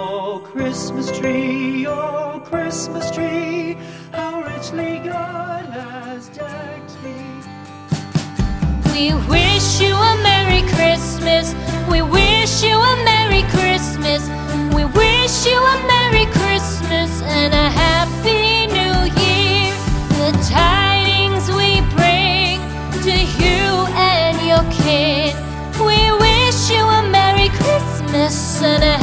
oh Christmas tree, how richly God has decked thee. We wish you a Merry Christmas, we wish you a Merry Christmas, we wish you a Merry Christmas and a Happy New Year. The tidings we bring to you and your kin, we wish you a Merry Christmas and a Happy New Year.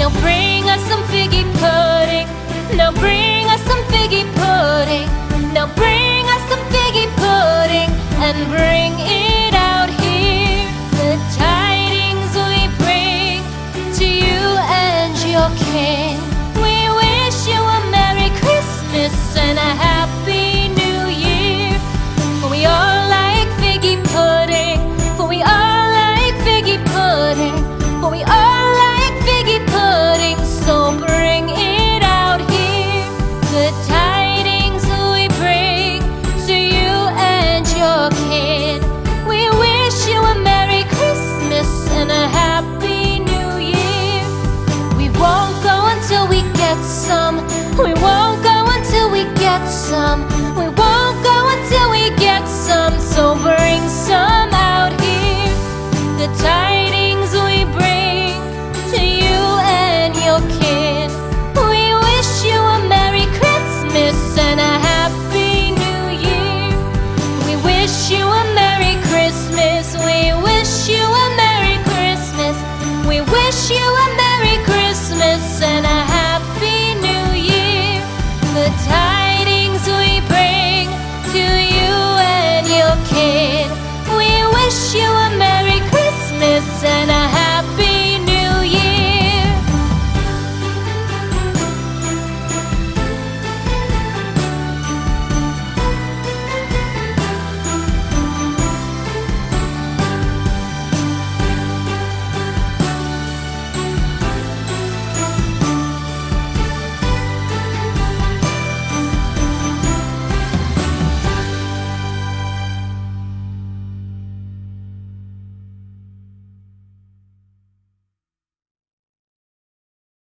Now bring us some figgy pudding, now bring us some figgy pudding, now bring us some figgy pudding and bring it out here. The tidings we bring to you and your kin, we wish you a Merry Christmas and a Happy New Year. For we all like figgy pudding, for we all like figgy pudding, for we all like figgy pudding, so bring it out here. The tidings we bring to you and your kin, we wish you a Merry Christmas and a Happy New Year. We won't go until we get some, we won't go until we get some, we won't go until we get some, so bring some out here. The tidings we bring to you and your kin, we wish you a Merry Christmas and a Happy New Year. We wish you a Merry Christmas, we wish you a Merry Christmas, we wish you a Merry